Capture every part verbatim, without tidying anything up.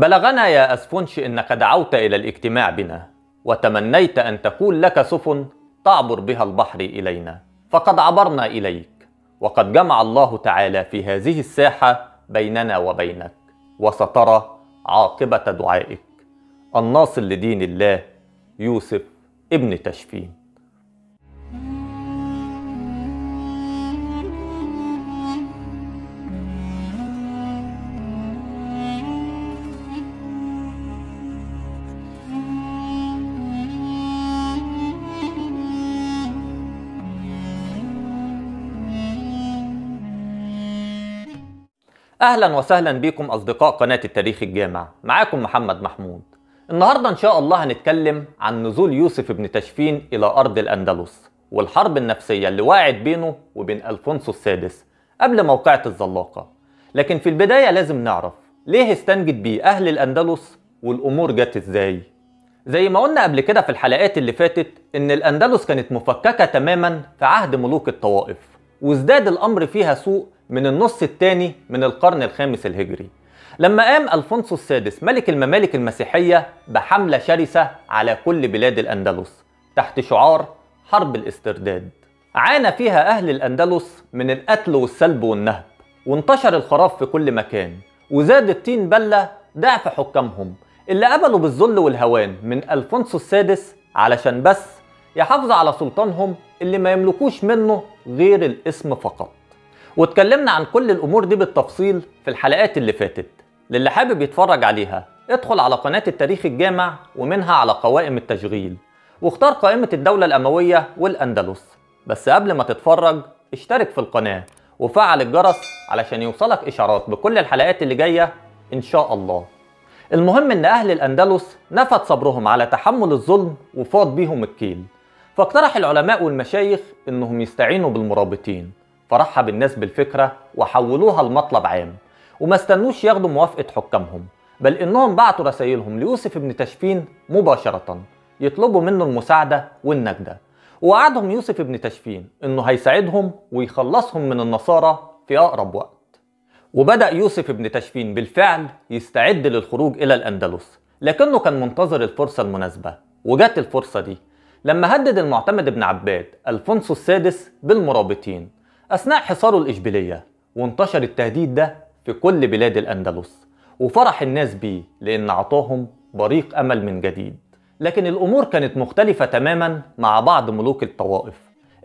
بلغنا يا أسفنش إنك دعوت إلى الاجتماع بنا، وتمنيت أن تكون لك سفن تعبر بها البحر إلينا، فقد عبرنا إليك، وقد جمع الله تعالى في هذه الساحة بيننا وبينك، وسترى عاقبة دعائك. الناصر لدين الله، يوسف ابن تاشفين. أهلا وسهلا بكم أصدقاء قناة التاريخ الجامع، معاكم محمد محمود. النهاردة إن شاء الله هنتكلم عن نزول يوسف ابن تاشفين إلى أرض الأندلس، والحرب النفسية اللي وقعت بينه وبين ألفونسو السادس قبل موقعة الزلاقة. لكن في البداية لازم نعرف ليه استنجد بيه أهل الأندلس والأمور جت إزاي. زي ما قلنا قبل كده في الحلقات اللي فاتت إن الأندلس كانت مفككة تماما في عهد ملوك الطوائف، وازداد الأمر فيها سوء من النص الثاني من القرن الخامس الهجري، لما قام ألفونسو السادس ملك الممالك المسيحية بحملة شرسة على كل بلاد الأندلس تحت شعار حرب الاسترداد. عانى فيها أهل الأندلس من القتل والسلب والنهب، وانتشر الخراف في كل مكان، وزاد الطين بلة ضعف حكامهم اللي قبلوا بالذل والهوان من ألفونسو السادس علشان بس يحافظوا على سلطانهم اللي ما يملكوش منه غير الاسم فقط. واتكلمنا عن كل الامور دي بالتفصيل في الحلقات اللي فاتت، للي حابب يتفرج عليها ادخل على قناة التاريخ الجامع ومنها على قوائم التشغيل، واختار قائمة الدولة الأموية والأندلس. بس قبل ما تتفرج اشترك في القناة وفعل الجرس علشان يوصلك اشعارات بكل الحلقات اللي جاية ان شاء الله. المهم ان اهل الأندلس نفد صبرهم على تحمل الظلم وفاض بيهم الكيل، فاقترح العلماء والمشايخ انهم يستعينوا بالمرابطين، فرحب الناس بالفكرة وحولوها لمطلب عام، وما استنوش ياخدوا موافقة حكامهم، بل انهم بعتوا رسائلهم ليوسف ابن تاشفين مباشرة يطلبوا منه المساعدة والنجدة. ووعدهم يوسف ابن تاشفين انه هيساعدهم ويخلصهم من النصارى في اقرب وقت. وبدأ يوسف ابن تاشفين بالفعل يستعد للخروج الى الأندلس، لكنه كان منتظر الفرصة المناسبة، وجت الفرصة دي لما هدد المعتمد ابن عباد ألفونسو السادس بالمرابطين أثناء حصاره الإشبيلية، وانتشر التهديد ده في كل بلاد الأندلس، وفرح الناس بيه لأن عطاهم بريق أمل من جديد. لكن الأمور كانت مختلفة تماما مع بعض ملوك الطوائف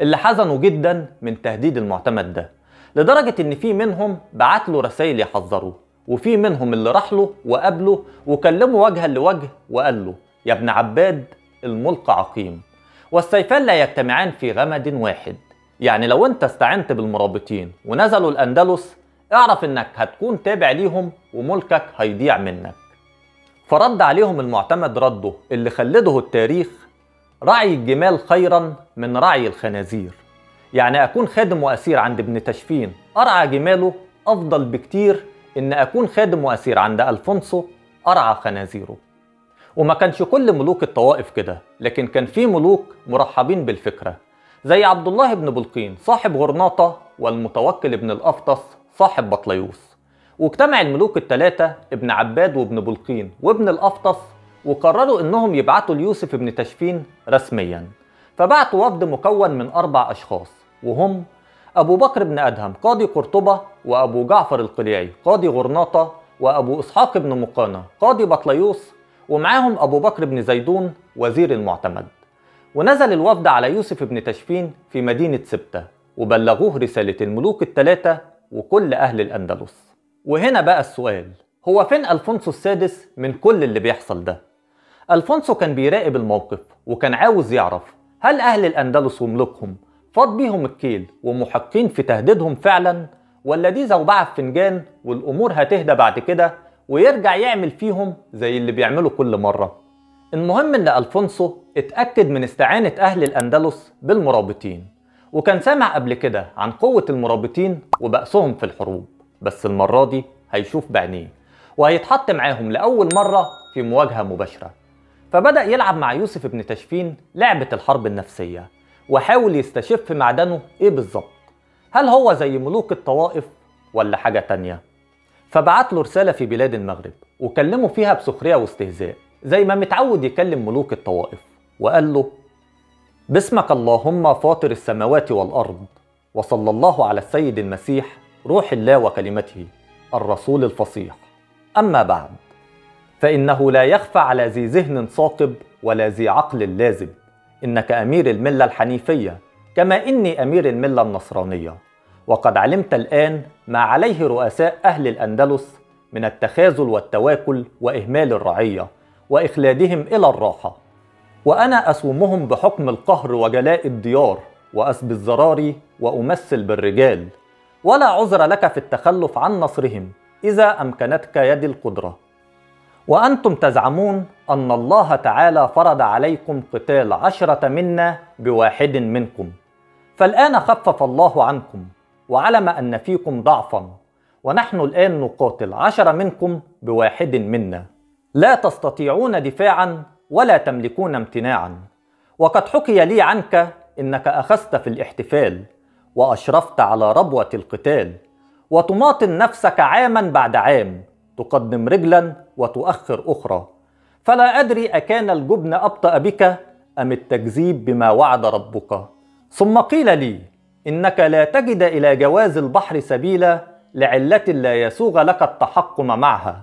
اللي حزنوا جدا من تهديد المعتمد ده، لدرجة إن في منهم بعت له رسائل يحذره، وفي منهم اللي راح له وقابله وكلمه وجها لوجه وقال له يا ابن عباد الملك عقيم، والسيفان لا يجتمعان في غمد واحد. يعني لو انت استعنت بالمرابطين ونزلوا الأندلس اعرف انك هتكون تابع ليهم وملكك هيضيع منك. فرد عليهم المعتمد رده اللي خلده التاريخ رعي الجمال خيرا من رعي الخنازير، يعني اكون خادم واسير عند ابن تاشفين ارعى جماله افضل بكتير ان اكون خادم واسير عند ألفونسو ارعى خنازيره. وما كانش كل ملوك الطوائف كده، لكن كان في ملوك مرحبين بالفكرة زي عبد الله ابن بلقين صاحب غرناطة، والمتوكل ابن الأفطس صاحب بطليوس. واجتمع الملوك الثلاثة ابن عباد وابن بلقين وابن الأفطس، وقرروا انهم يبعتوا ليوسف ابن تاشفين رسميا، فبعتوا وفد مكون من أربع أشخاص، وهم أبو بكر ابن أدهم قاضي قرطبة، وأبو جعفر القليعي قاضي غرناطة، وأبو إسحاق ابن مقانة قاضي بطليوس، ومعاهم أبو بكر ابن زيدون وزير المعتمد. ونزل الوفد على يوسف ابن تاشفين في مدينة سبتة، وبلغوه رسالة الملوك الثلاثة وكل أهل الأندلس. وهنا بقى السؤال، هو فين ألفونسو السادس من كل اللي بيحصل ده؟ ألفونسو كان بيراقب الموقف، وكان عاوز يعرف هل أهل الأندلس وملوكهم فاض بيهم الكيل ومحقين في تهديدهم فعلا، ولا دي زوبعة في فنجان والأمور هتهدى بعد كده ويرجع يعمل فيهم زي اللي بيعملوا كل مرة. المهم ان ألفونسو اتأكد من استعانة اهل الأندلس بالمرابطين، وكان سامع قبل كده عن قوة المرابطين وبأسهم في الحروب، بس المرة دي هيشوف بعينيه وهيتحط معاهم لأول مرة في مواجهة مباشرة. فبدأ يلعب مع يوسف ابن تاشفين لعبة الحرب النفسية، وحاول يستشف في معدنه ايه بالظبط، هل هو زي ملوك الطوائف ولا حاجة تانية. فبعت له رسالة في بلاد المغرب وكلمه فيها بسخرية واستهزاء زي ما متعود يكلم ملوك الطوائف، وقال له: باسمك اللهم فاطر السماوات والأرض، وصلى الله على السيد المسيح روح الله وكلمته الرسول الفصيح، أما بعد، فإنه لا يخفى على ذي ذهن صاطب ولا ذي عقل لازب إنك أمير الملة الحنيفية كما إني أمير الملة النصرانية، وقد علمت الآن ما عليه رؤساء أهل الأندلس من التخاذل والتواكل وإهمال الرعية وإخلادهم إلى الراحة، وأنا أسومهم بحكم القهر وجلاء الديار وأسب الزراري وأمثل بالرجال، ولا عذر لك في التخلف عن نصرهم إذا أمكنتك يد القدرة، وأنتم تزعمون أن الله تعالى فرض عليكم قتال عشرة منا بواحد منكم، فالآن خفف الله عنكم وعلم أن فيكم ضعفا، ونحن الآن نقاتل عشرة منكم بواحد منا، لا تستطيعون دفاعا ولا تملكون امتناعا، وقد حكي لي عنك إنك أخذت في الاحتفال وأشرفت على ربوة القتال، وتماطل نفسك عاما بعد عام، تقدم رجلا وتؤخر أخرى، فلا أدري أكان الجبن أبطأ بك أم التكذيب بما وعد ربك. ثم قيل لي: إنك لا تجد إلى جواز البحر سبيلا لعلة لا يسوغ لك التحكم معها،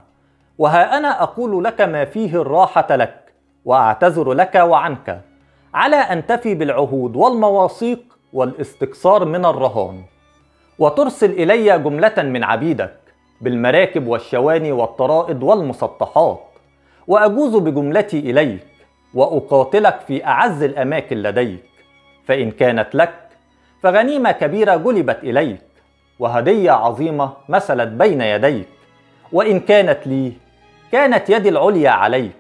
وها أنا أقول لك ما فيه الراحة لك، وأعتذر لك وعنك على أن تفي بالعهود والمواثيق والاستكثار من الرهان، وترسل إلي جملة من عبيدك بالمراكب والشواني والطرائد والمسطحات، وأجوز بجملتي إليك وأقاتلك في أعز الأماكن لديك، فإن كانت لك فغنيمة كبيرة جلبت إليك، وهدية عظيمة مثلت بين يديك، وإن كانت لي كانت يدي العليا عليك،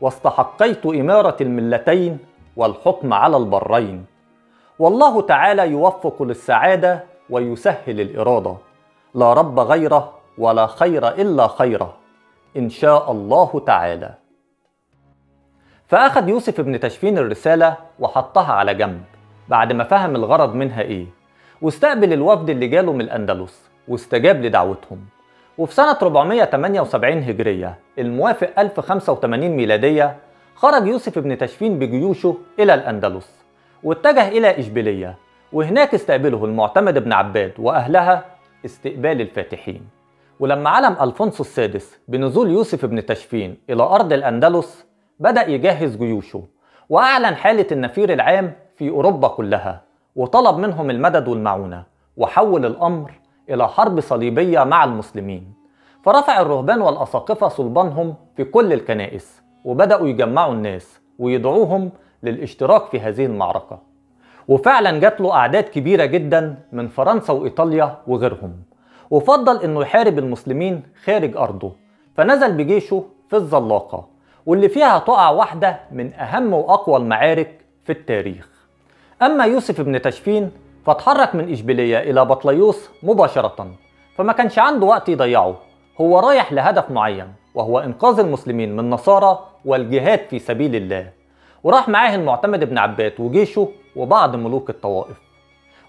واستحقيت إمارة الملتين والحكم على البرين، والله تعالى يوفق للسعادة ويسهل الإرادة، لا رب غيره ولا خير إلا خيره إن شاء الله تعالى. فأخذ يوسف ابن تاشفين الرسالة وحطها على جنب بعد ما فهم الغرض منها إيه، واستقبل الوفد اللي جاله من الأندلس واستجاب لدعوتهم. وفي سنة أربعمائة وثمانية وسبعين هجرية الموافق ألف وخمسة وثمانين ميلادية خرج يوسف ابن تاشفين بجيوشه إلى الأندلس، واتجه إلى إشبيلية، وهناك استقبله المعتمد ابن عباد وأهلها استقبال الفاتحين. ولما علم ألفونسو السادس بنزول يوسف ابن تاشفين إلى أرض الأندلس بدأ يجهز جيوشه، وأعلن حالة النفير العام في أوروبا كلها، وطلب منهم المدد والمعونة، وحول الأمر إلى حرب صليبية مع المسلمين، فرفع الرهبان والأساقفة صلبانهم في كل الكنائس، وبدأوا يجمعوا الناس ويدعوهم للاشتراك في هذه المعركة، وفعلا جات له أعداد كبيرة جدا من فرنسا وإيطاليا وغيرهم، وفضل إنه يحارب المسلمين خارج أرضه، فنزل بجيشه في الزلاقة، واللي فيها تقع واحدة من أهم وأقوى المعارك في التاريخ. أما يوسف ابن تاشفين فتحرك من إشبيلية إلى بطليوس مباشرة، فما كانش عنده وقت يضيعه، هو رايح لهدف معين وهو إنقاذ المسلمين من النصارى والجهاد في سبيل الله، وراح معاه المعتمد ابن عباد وجيشه وبعض ملوك الطوائف.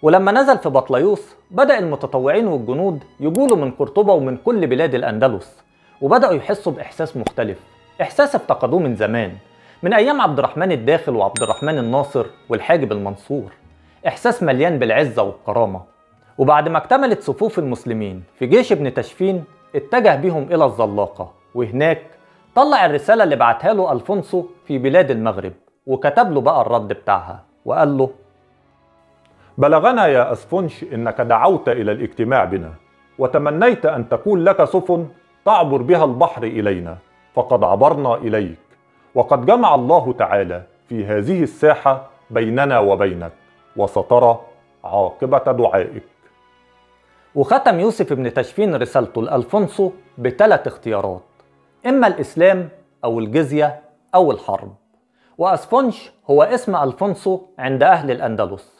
ولما نزل في بطليوس بدأ المتطوعين والجنود يجولوا من قرطبة ومن كل بلاد الأندلس، وبدأوا يحسوا بإحساس مختلف، إحساس افتقدوه من زمان، من أيام عبد الرحمن الداخل وعبد الرحمن الناصر والحاجب المنصور، إحساس مليان بالعزة والكرامة. وبعد ما اكتملت صفوف المسلمين في جيش ابن تاشفين اتجه بهم إلى الزلاقة، وهناك طلع الرسالة اللي بعتها له ألفونسو في بلاد المغرب، وكتب له بقى الرد بتاعها وقال له: بلغنا يا أسفنش إنك دعوت إلى الاجتماع بنا، وتمنيت أن تكون لك سفن تعبر بها البحر إلينا، فقد عبرنا إليك، وقد جمع الله تعالى في هذه الساحة بيننا وبينك، وسترى عاقبة دعائك. وختم يوسف ابن تاشفين رسالته لألفونسو بثلاث اختيارات: إما الإسلام أو الجزية أو الحرب، وأسفنش هو اسم ألفونسو عند أهل الأندلس.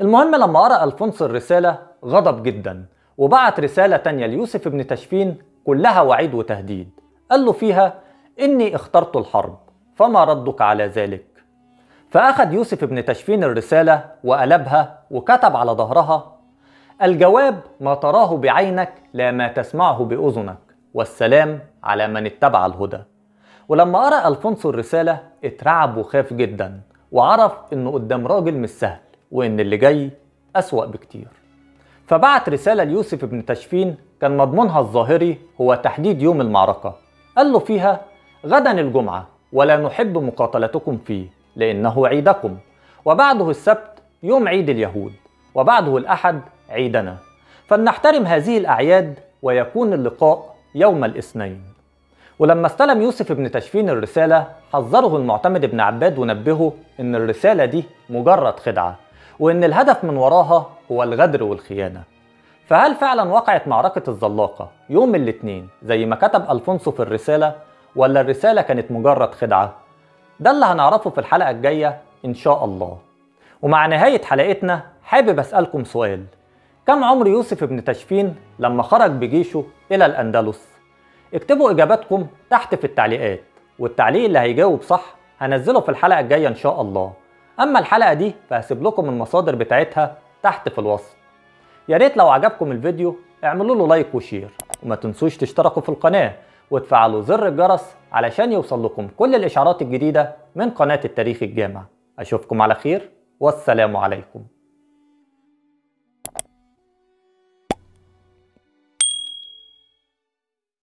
المهم لما قرأ ألفونسو الرسالة غضب جدا، وبعت رسالة تانية ليوسف ابن تاشفين كلها وعيد وتهديد، قال له فيها: إني اخترت الحرب فما ردك على ذلك؟ فأخذ يوسف ابن تاشفين الرسالة وقلبها وكتب على ظهرها: الجواب ما تراه بعينك لا ما تسمعه بأذنك، والسلام على من اتبع الهدى. ولما قرأ ألفونسو الرسالة اترعب وخاف جدا، وعرف انه قدام راجل مش سهل، وان اللي جاي أسوأ بكتير. فبعت رسالة ليوسف ابن تاشفين كان مضمونها الظاهري هو تحديد يوم المعركة، قال له فيها: غدا الجمعة ولا نحب مقاتلتكم فيه لأنه عيدكم، وبعده السبت يوم عيد اليهود، وبعده الأحد عيدنا، فلنحترم هذه الأعياد ويكون اللقاء يوم الاثنين. ولما استلم يوسف ابن تاشفين الرسالة حذره المعتمد ابن عباد ونبهه إن الرسالة دي مجرد خدعة، وإن الهدف من وراها هو الغدر والخيانة. فهل فعلا وقعت معركة الزلاقة يوم الاثنين زي ما كتب ألفونسو في الرسالة، ولا الرسالة كانت مجرد خدعة؟ ده اللي هنعرفه في الحلقة الجاية إن شاء الله. ومع نهاية حلقتنا حابب أسألكم سؤال: كم عمر يوسف ابن تاشفين لما خرج بجيشه إلى الأندلس؟ اكتبوا إجاباتكم تحت في التعليقات، والتعليق اللي هيجاوب صح هنزله في الحلقة الجاية إن شاء الله. أما الحلقة دي فهسيب لكم المصادر بتاعتها تحت في الوصف. يا ريت لو عجبكم الفيديو اعملوا له لايك وشير، وما تنسوش تشتركوا في القناة وتفعلوا زر الجرس علشان يوصل لكم كل الإشعارات الجديدة من قناة التاريخ الجامع. أشوفكم على خير والسلام عليكم.